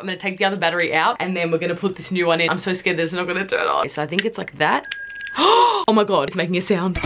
I'm gonna take the other battery out and then we're gonna put this new one in. I'm so scared this is not gonna turn on. So I think it's like that. Oh my god, it's making a sound.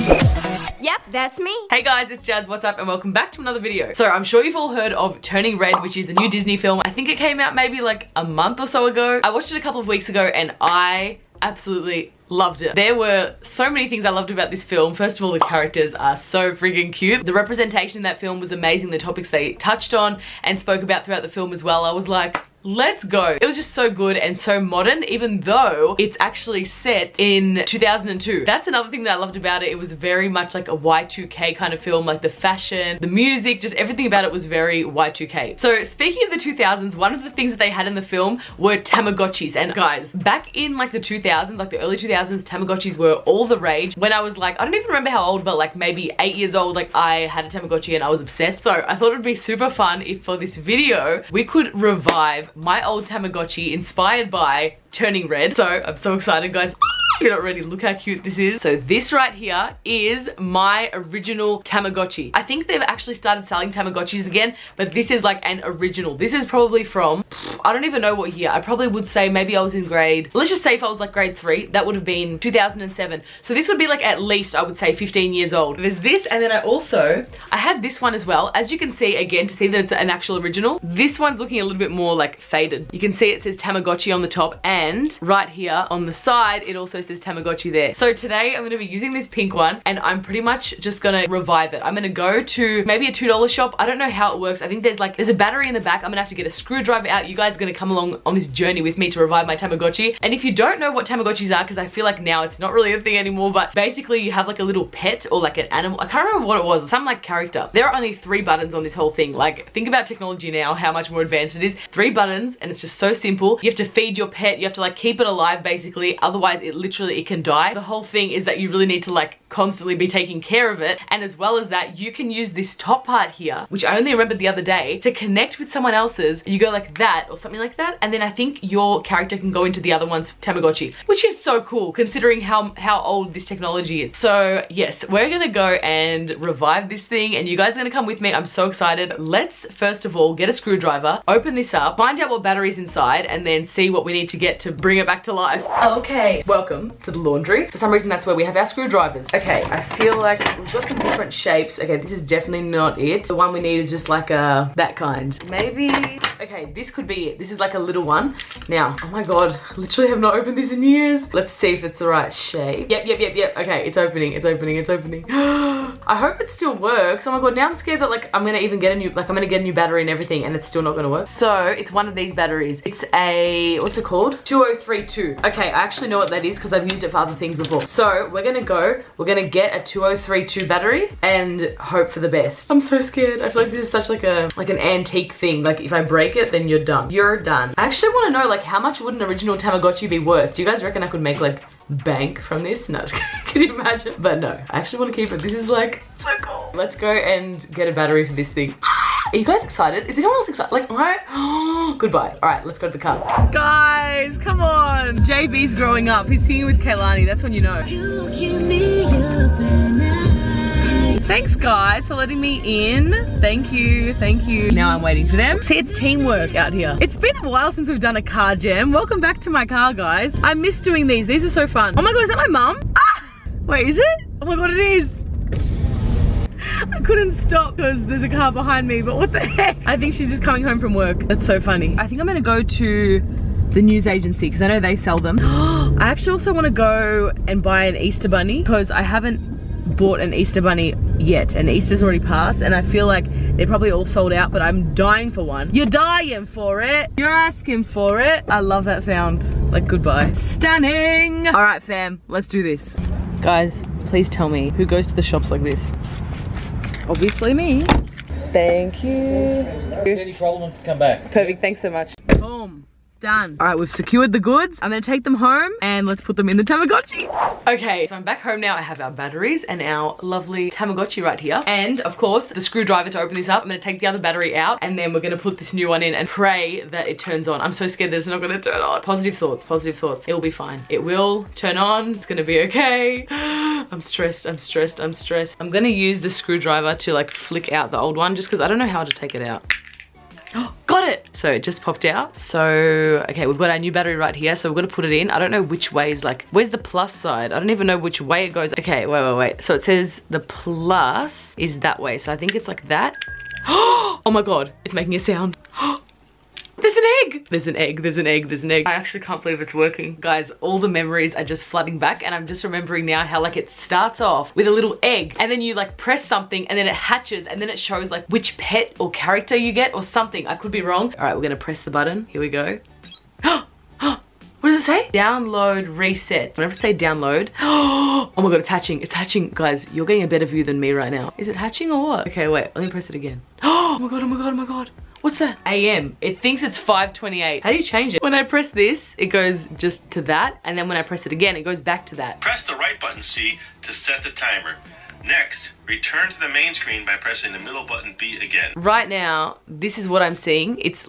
Yep, that's me. Hey guys, it's Jazz, what's up, and welcome back to another video. So I'm sure you've all heard of Turning Red, which is a new Disney film. I think it came out maybe like a month or so ago. I watched it a couple of weeks ago and I absolutely loved it. There were so many things I loved about this film. First of all, the characters are so freaking cute. The representation in that film was amazing. The topics they touched on and spoke about throughout the film as well. I was like, let's go. It was just so good and so modern, even though it's actually set in 2002. That's another thing that I loved about it. It was very much like a Y2K kind of film, like the fashion, the music, just everything about it was very Y2K. So speaking of the 2000s, one of the things that they had in the film were Tamagotchis. And guys, back in like the 2000s, like the early 2000s, Tamagotchis were all the rage. When I was like, I don't even remember how old, but like maybe 8 years old, like I had a Tamagotchi and I was obsessed. So I thought it would be super fun if for this video, we could revive my old Tamagotchi inspired by Turning Red. So I'm so excited, guys. You're not ready, look how cute this is. So this right here is my original Tamagotchi. I think they've actually started selling Tamagotchis again, but this is like an original. This is probably from, I don't even know what year. I probably would say maybe I was in grade, let's just say if I was like grade 3, that would have been 2007. So this would be like at least, I would say 15 years old. There's this, and then I had this one as well. As you can see, again, to see that it's an actual original, this one's looking a little bit more like faded. You can see it says Tamagotchi on the top, and right here on the side, it also says Tamagotchi there. So today I'm going to be using this pink one and I'm pretty much just going to revive it. I'm going to go to maybe a $2 shop. I don't know how it works. I think there's a battery in the back. I'm going to have to get a screwdriver out. You guys are going to come along on this journey with me to revive my Tamagotchi. And if you don't know what Tamagotchis are, because I feel like now it's not really a thing anymore, but basically you have like a little pet or like an animal. I can't remember what it was. Some like character. There are only 3 buttons on this whole thing. Like, think about technology now, how much more advanced it is. 3 buttons and it's just so simple. You have to feed your pet. You have to like keep it alive basically. Otherwise it literally it can die. The whole thing is that you really need to like constantly be taking care of it, and as well as that, you can use this top part here, which I only remembered the other day, to connect with someone else's. You go like that or something like that, and then I think your character can go into the other one's Tamagotchi, which is so cool considering how old this technology is. So yes, we're gonna go and revive this thing and you guys are gonna come with me. I'm so excited. Let's first of all get a screwdriver, open this up, find out what battery's inside, and then see what we need to get to bring it back to life. Okay, welcome to the laundry. For some reason that's where we have our screwdrivers. Okay, I feel like we've got some different shapes. Okay, this is definitely not it. The one we need is just like a, that kind. Maybe, okay, this could be it. This is like a little one. Now, oh my God, I literally have not opened this in years. Let's see if it's the right shape. Yep. Okay, it's opening, it's opening, it's opening. I hope it still works. Oh my God, now I'm scared that like, I'm gonna even get a new, like I'm gonna get a new battery and everything and it's still not gonna work. So it's one of these batteries. It's a, what's it called? 2032. Okay, I actually know what that is because I've used it for other things before. So we're gonna go, we're gonna get a 2032 battery and hope for the best. I'm so scared. I feel like this is such like a like an antique thing. Like if I break it, then you're done. You're done. I actually want to know like how much would an original Tamagotchi be worth? Do you guys reckon I could make like bank from this? No, can you imagine? But no, I actually want to keep it. This is like so cool. Let's go and get a battery for this thing. Are you guys excited? Is anyone else excited? Like, all right, oh, goodbye. All right, let's go to the car. Guys, come on. JB's growing up. He's singing with Kehlani. That's when you know. You give me up and thanks guys for letting me in. Thank you, thank you. Now I'm waiting for them. See, it's teamwork out here. It's been a while since we've done a car jam. Welcome back to my car, guys. I miss doing these. These are so fun. Oh my God, is that my mum? Ah! Wait, is it? Oh my God, it is. I couldn't stop because there's a car behind me, but what the heck? I think she's just coming home from work. That's so funny. I think I'm gonna go to the news agency because I know they sell them. I actually also want to go and buy an Easter bunny because I haven't bought an Easter bunny yet and Easter's already passed and I feel like they're probably all sold out, but I'm dying for one. You're dying for it. You're asking for it. I love that sound. Like goodbye. Stunning. All right, fam, let's do this. Guys, please tell me who goes to the shops like this. Obviously me. Thank you. Any problem, come back. Perfect, thanks so much. Boom, done. All right, we've secured the goods. I'm gonna take them home and let's put them in the Tamagotchi. Okay, so I'm back home now. I have our batteries and our lovely Tamagotchi right here. And of course, the screwdriver to open this up. I'm gonna take the other battery out and then we're gonna put this new one in and pray that it turns on. I'm so scared that it's not gonna turn on. Positive thoughts, positive thoughts. It'll be fine. It will turn on, it's gonna be okay. I'm stressed, I'm stressed, I'm stressed. I'm gonna use the screwdriver to like flick out the old one just cause I don't know how to take it out. Got it! So it just popped out. So, okay, we've got our new battery right here. So we're gonna put it in. I don't know which way is like, where's the plus side? I don't even know which way it goes. Okay, wait. So it says the plus is that way. So I think it's like that. Oh my God, it's making a sound. There's an egg! There's an egg. I actually can't believe it's working. Guys, all the memories are just flooding back, and I'm just remembering now how like it starts off with a little egg, and then you like press something and then it hatches, and then it shows like which pet or character you get or something. I could be wrong. All right, we're gonna press the button. Here we go. What does it say? Download, reset. Whenever I say download, oh my God, it's hatching. Guys, you're getting a better view than me right now. Is it hatching or what? Okay, wait, let me press it again. Oh my God. What's that? AM. It thinks it's 5:28. How do you change it? When I press this, it goes just to that, and then when I press it again, it goes back to that. Press the right button C to set the timer. Next, return to the main screen by pressing the middle button B again. Right now, this is what I'm seeing. It's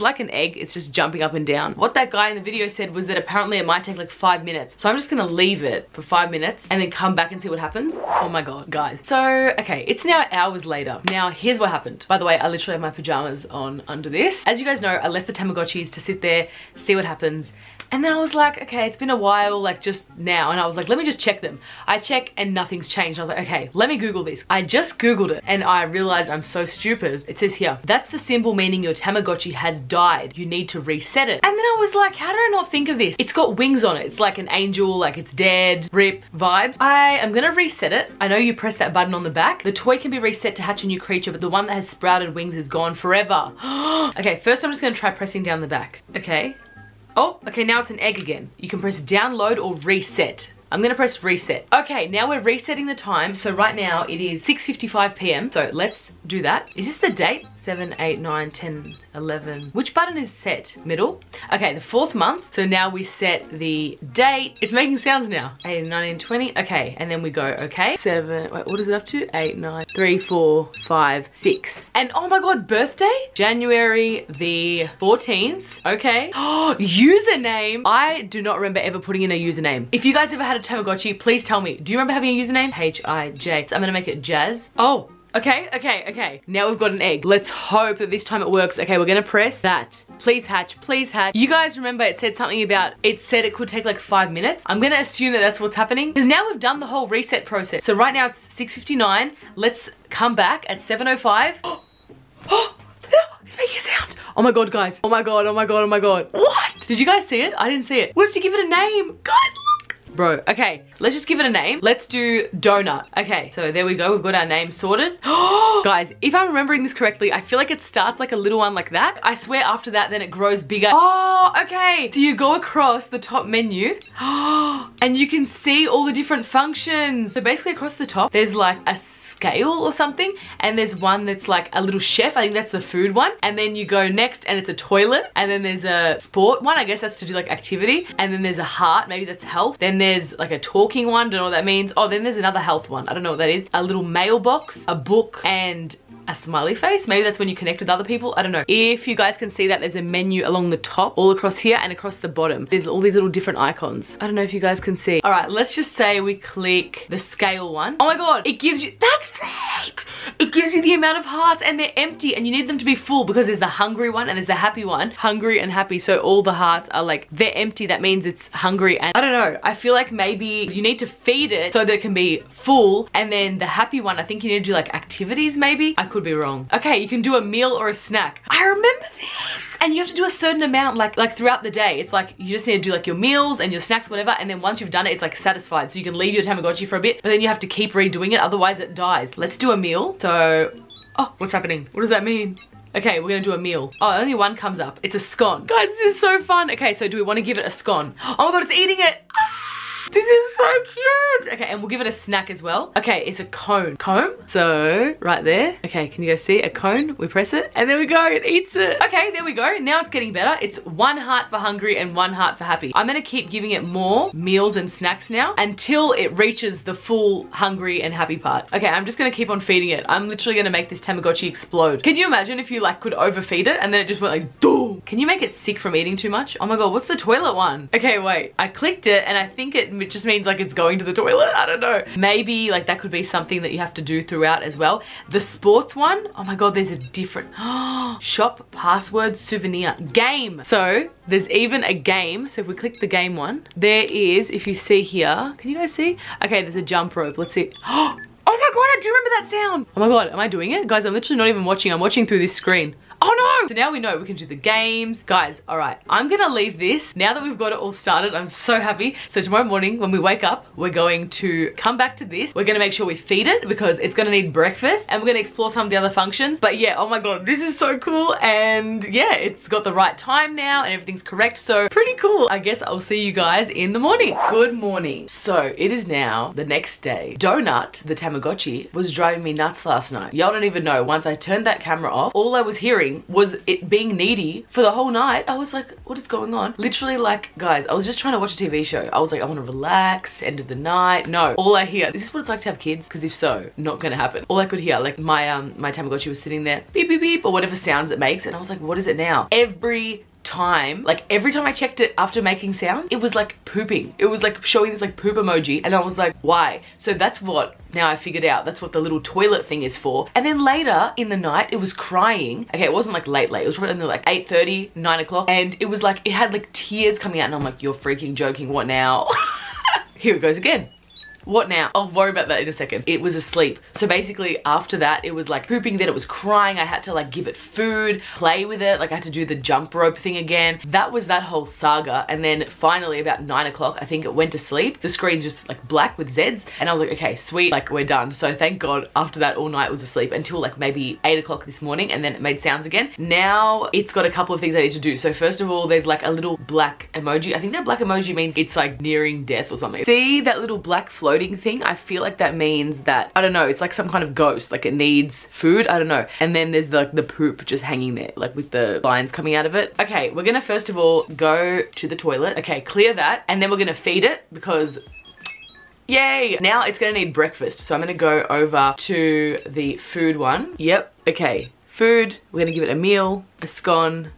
like an egg, it's just jumping up and down. What that guy in the video said was that apparently it might take like 5 minutes. So I'm just gonna leave it for 5 minutes and then come back and see what happens. Oh my God, guys. So, okay, it's now hours later. Now, here's what happened. By the way, I literally have my pajamas on under this. As you guys know, I left the Tamagotchis to sit there, see what happens. And then I was like, okay, it's been a while, like just now. And I was like, let me just check them. I check and nothing's changed. I was like, okay, let me Google this. I just Googled it and I realized I'm so stupid. It says here, that's the symbol meaning your Tamagotchi has died. You need to reset it. And then I was like, how did I not think of this? It's got wings on it. It's like an angel, like it's dead, rip vibes. I am gonna reset it. I know you press that button on the back. The toy can be reset to hatch a new creature, but the one that has sprouted wings is gone forever. Okay, first I'm just gonna try pressing down the back. Okay. Oh, okay, now it's an egg again. You can press download or reset. I'm gonna press reset. Okay, now we're resetting the time. So right now it is 6:55 p.m. So let's do that. Is this the date? 7, 8, 9, 10, 11. Which button is set? Middle? Okay, the 4th month. So now we set the date. It's making sounds now. 8, 19, 20. Okay, and then we go, okay. 7, wait, what is it up to? 8, 9, 3, 4, 5, 6. And oh my God, birthday? January the 14th. Okay. Oh, username. I do not remember ever putting in a username. If you guys ever had a Tamagotchi, please tell me. Do you remember having a username? H-I-J. So I'm gonna make it Jazz. Oh. Okay. Now we've got an egg. Let's hope that this time it works. Okay, we're gonna press that. Please hatch. You guys remember it said something about, it said it could take like 5 minutes. I'm gonna assume that that's what's happening because now we've done the whole reset process. So right now it's 6:59. Let's come back at 7:05. Oh, it's making a sound. Oh my God, guys. Oh my God. What? Did you guys see it? I didn't see it. We have to give it a name. Guys, bro, okay, let's just give it a name. Let's do donut. Okay, so there we go. We've got our name sorted. Guys, if I'm remembering this correctly, I feel like it starts like a little one like that. I swear after that, then it grows bigger. Oh, okay. So you go across the top menu and you can see all the different functions. So basically across the top, there's like a scale or something, and there's one that's like a little chef. I think that's the food one, and then you go next and it's a toilet, and then there's a sport one, I guess that's to do like activity, and then there's a heart, maybe that's health, then there's like a talking one, don't know what that means. Oh, then there's another health one, I don't know what that is. A little mailbox, a book, and a smiley face. Maybe that's when you connect with other people, I don't know. If you guys can see that, there's a menu along the top, all across here and across the bottom. There's all these little different icons. I don't know if you guys can see. All right, let's just say we click the scale one. Oh my God, it gives you, that's right! It gives you the amount of hearts, and they're empty and you need them to be full because there's the hungry one and there's the happy one. Hungry and happy, so all the hearts are like, they're empty, that means it's hungry, and I don't know, I feel like maybe you need to feed it so that it can be full, and then the happy one, I think you need to do like activities maybe? I could be wrong. Okay, you can do a meal or a snack. I remember this! And you have to do a certain amount like throughout the day. It's like you just need to do like your meals and your snacks, whatever, and then once you've done it, it's like satisfied. So you can leave your Tamagotchi for a bit, but then you have to keep redoing it, otherwise it dies. Let's do a meal. So, oh, what's happening? What does that mean? Okay, we're gonna do a meal. Oh, only one comes up. It's a scone. Guys, this is so fun. Okay, so do we want to give it a scone? Oh my God, it's eating it. This is so cute. Okay, and we'll give it a snack as well. Okay, it's a cone. Cone? So, right there. Okay, can you guys see? A cone. We press it, and there we go. It eats it. Okay, there we go. Now it's getting better. It's 1 heart for hungry and 1 heart for happy. I'm gonna keep giving it more meals and snacks now until it reaches the full hungry and happy part. Okay, I'm just gonna keep on feeding it. I'm literally gonna make this Tamagotchi explode. Can you imagine if you like could overfeed it and then it just went like, boom? Can you make it sick from eating too much? Oh my God, what's the toilet one? Okay, wait. I clicked it, and I think it it just means like it's going to the toilet. I don't know. Maybe like that could be something that you have to do throughout as well. The sports one, oh my god, there's a different shop password souvenir game. So there's even a game. So if we click the game one, there is, if you see here, can you guys see? Okay, there's a jump rope. Let's see. Oh my god, I do remember that sound. Oh my god, am I doing it? Guys, I'm literally not even watching. I'm watching through this screen. Oh no! So now we know we can do the games. Guys, all right, I'm gonna leave this. Now that we've got it all started, I'm so happy. So tomorrow morning when we wake up, we're going to come back to this. We're gonna make sure we feed it because it's gonna need breakfast, and we're gonna explore some of the other functions. But yeah, oh my god, this is so cool. And yeah, it's got the right time now and everything's correct. So pretty cool. I guess I'll see you guys in the morning. Good morning. So it is now the next day. Donut, the Tamagotchi, was driving me nuts last night. Y'all don't even know. Once I turned that camera off, all I was hearing was it being needy for the whole night. I was like, what is going on? Literally, like, guys, I was just trying to watch a TV show. I was like, I want to relax, end of the night. No, all I hear, this is what it's like to have kids, because if so, not gonna happen. All I could hear, like, my Tamagotchi was sitting there, beep, beep, beep, or whatever sounds it makes, and I was like, what is it now? Every time I checked it after making sound, it was like pooping. It was like showing this like poop emoji, and I was like, why? So that's what, now I figured out, that's what the little toilet thing is for. And then later in the night, it was crying. Okay, it wasn't like late. It was probably like 8:30, 9 o'clock, and it was like, it had like tears coming out, and I'm like, you're freaking joking, what now? Here it goes again. What now? I'll worry about that in a second. It was asleep. So basically after that, it was like pooping, then it was crying. I had to like give it food, play with it. Like I had to do the jump rope thing again. That was that whole saga. And then finally about 9 o'clock, I think it went to sleep. The screen's just like black with Zs. And I was like, okay, sweet, like we're done. So thank God after that all night it was asleep until like maybe 8 o'clock this morning, and then it made sounds again. Now it's got a couple of things I need to do. So first of all, there's like a little black emoji. I think that black emoji means it's like nearing death or something. See that little black flow thing, I feel like that means that, I don't know, it's like some kind of ghost, like it needs food, I don't know. And then there's like the poop just hanging there, like with the lines coming out of it. Okay, we're gonna first of all go to the toilet. Okay, clear that, and then we're gonna feed it because yay! Now it's gonna need breakfast. So I'm gonna go over to the food one. Yep, okay, food. We're gonna give it a meal, a scone.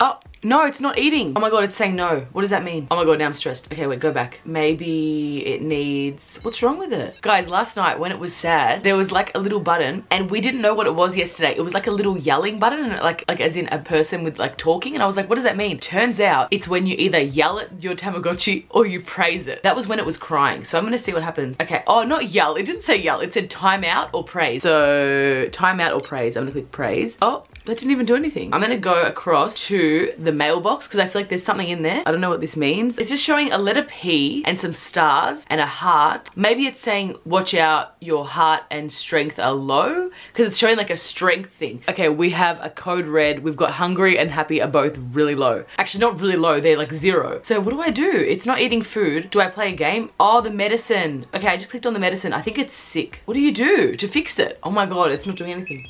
Oh, no, it's not eating. Oh my god, it's saying no. What does that mean? Oh my god, now I'm stressed. Okay, wait, go back. Maybe it needs... What's wrong with it? Guys, last night when it was sad, there was like a little button, and we didn't know what it was yesterday. It was like a little yelling button, and like as in a person with like talking, and I was like, what does that mean? Turns out it's when you either yell at your Tamagotchi or you praise it. That was when it was crying. So I'm gonna see what happens. Okay, oh, not yell. It didn't say yell. It said time out or praise. So time out or praise. I'm gonna click praise. Oh, that didn't even do anything. I'm gonna go across to the mailbox because I feel like there's something in there. I don't know what this means. It's just showing a letter P and some stars and a heart. Maybe it's saying watch out, your heart and strength are low, because it's showing like a strength thing. Okay, we have a code red. We've got hungry and happy are both really low. Actually not really low, they're like zero. So what do I do? It's not eating food. Do I play a game? Oh, the medicine. Okay, I just clicked on the medicine. I think it's sick. What do you do to fix it? Oh my god, it's not doing anything.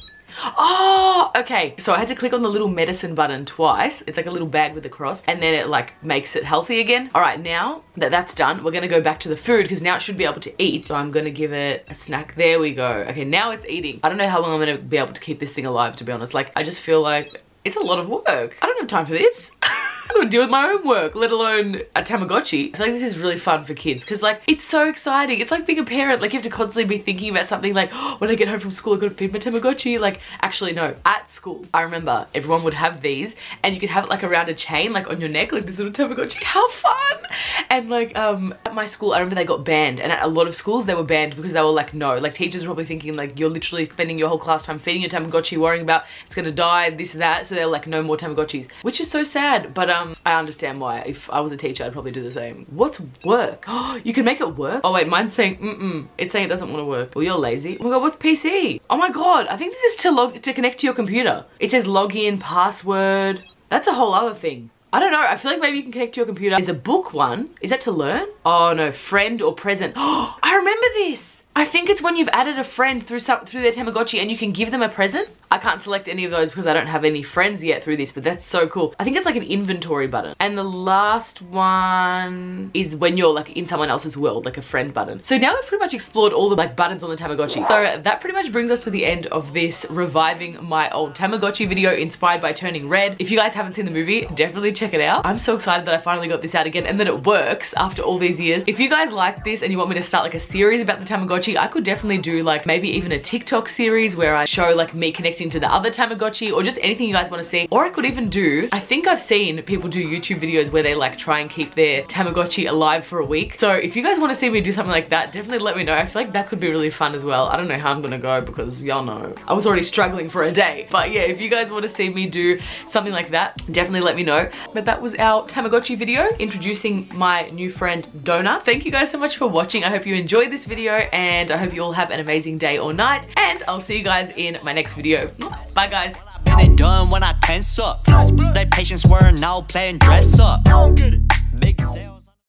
Oh, okay. So I had to click on the little medicine button twice. It's like a little bag with a cross, and then it like makes it healthy again. All right, now that that's done, we're gonna go back to the food because now it should be able to eat. So I'm gonna give it a snack. There we go. Okay, now it's eating. I don't know how long I'm gonna be able to keep this thing alive, to be honest. Like, I just feel like it's a lot of work. I don't have time for this. I don't deal with my own work, let alone a Tamagotchi. I feel like this is really fun for kids because like it's so exciting. It's like being a parent, like you have to constantly be thinking about something like, oh, when I get home from school, I've got to feed my Tamagotchi. Like, actually no, at school, I remember everyone would have these, and you could have it like around a chain, like on your neck, like this little Tamagotchi. How fun! And like at my school, I remember they got banned, and at a lot of schools they were banned because they were like, no, like teachers were probably thinking like, you're literally spending your whole class time feeding your Tamagotchi, worrying about it's gonna die, this, that. So they're like, no more Tamagotchis, which is so sad, but I understand why. If I was a teacher, I'd probably do the same. What's work? Oh, you can make it work? Oh wait, mine's saying It's saying it doesn't want to work. Well, you're lazy. Oh my god, what's PC? Oh my god, I think this is to connect to your computer. It says login, password. That's a whole other thing. I don't know, I feel like maybe you can connect to your computer. There's a book one. Is that to learn? Oh no, friend or present. Oh, I remember this. I think it's when you've added a friend through their Tamagotchi and you can give them a present. I can't select any of those because I don't have any friends yet through this, but that's so cool. I think it's like an inventory button. And the last one is when you're like in someone else's world, like a friend button. So now we've pretty much explored all the like buttons on the Tamagotchi. So that pretty much brings us to the end of this reviving my old Tamagotchi video inspired by Turning Red. If you guys haven't seen the movie, definitely check it out. I'm so excited that I finally got this out again and that it works after all these years. If you guys like this and you want me to start like a series about the Tamagotchi, I could definitely do like maybe even a TikTok series where I show like me connecting to the other Tamagotchi or just anything you guys want to see. Or I could even do, I think I've seen people do YouTube videos where they like try and keep their Tamagotchi alive for a week. So if you guys want to see me do something like that, definitely let me know. I feel like that could be really fun as well. I don't know how I'm gonna go because y'all know I was already struggling for a day. But yeah, if you guys want to see me do something like that, definitely let me know. But that was our Tamagotchi video introducing my new friend Donut. Thank you guys so much for watching. I hope you enjoyed this video and I hope you all have an amazing day or night, and I'll see you guys in my next video. Bye guys. They done when I tense up. That patience were now playing dress up.